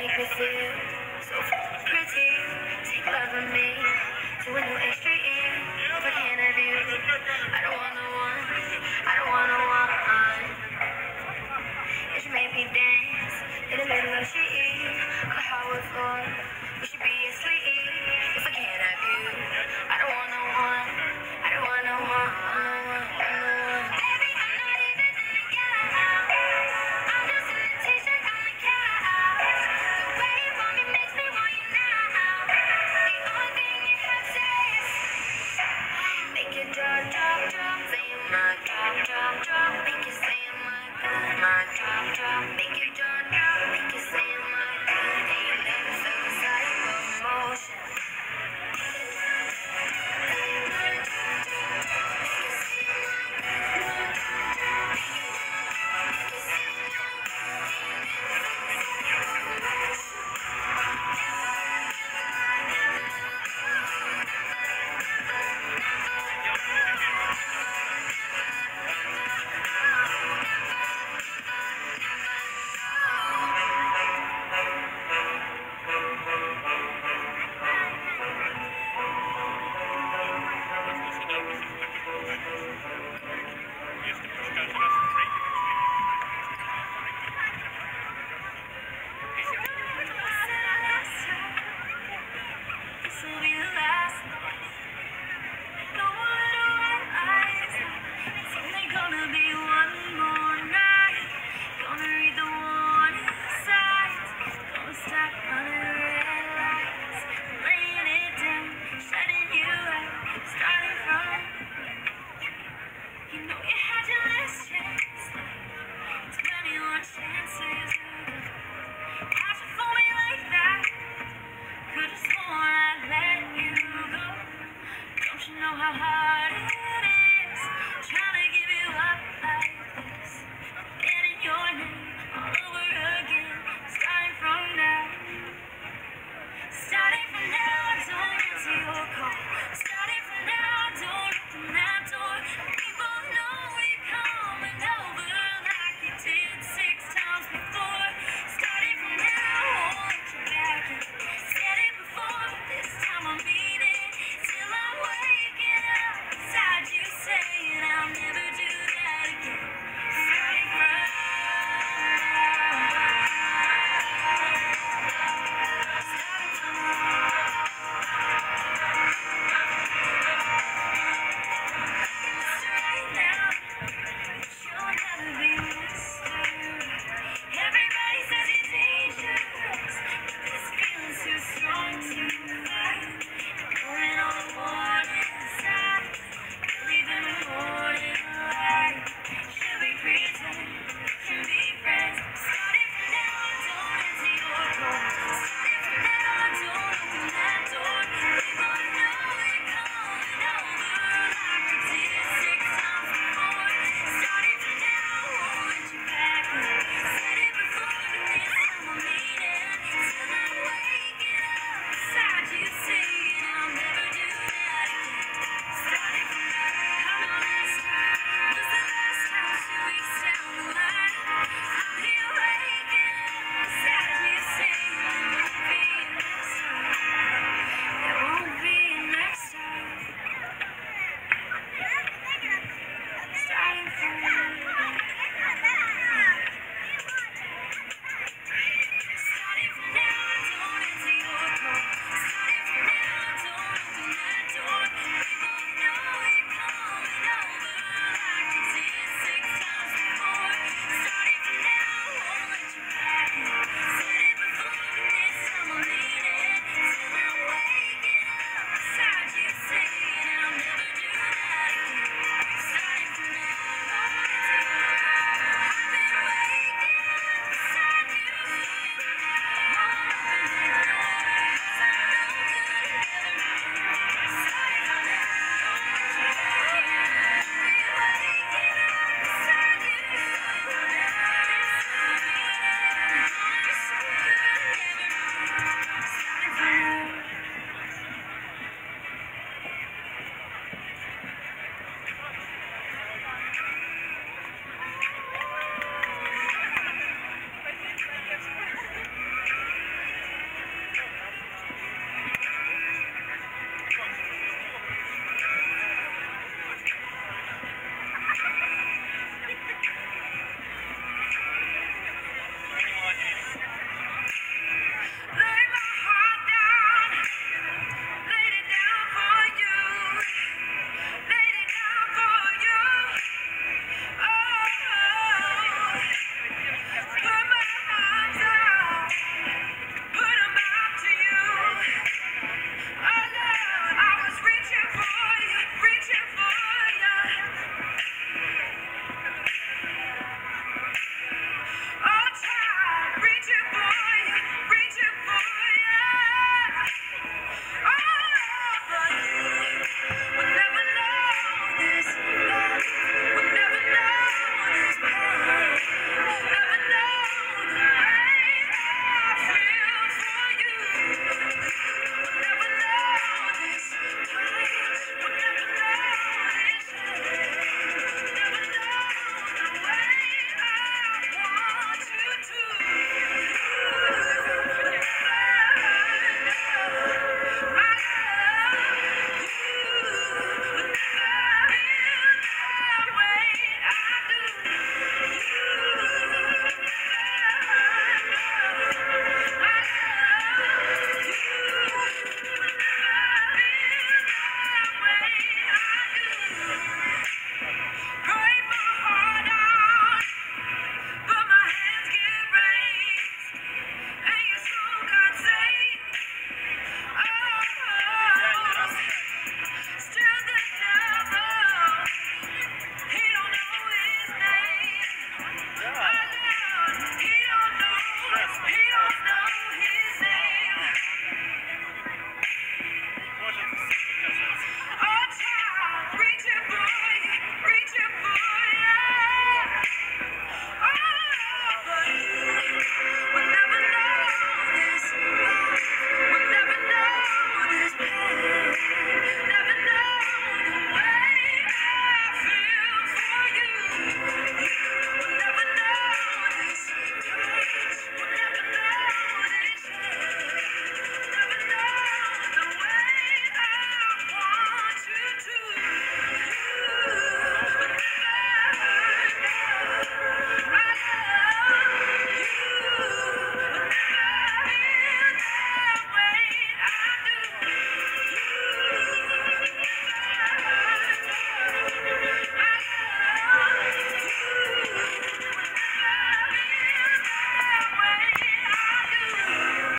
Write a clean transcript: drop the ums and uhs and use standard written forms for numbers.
make me feel so pretty. Take love of me to a new age.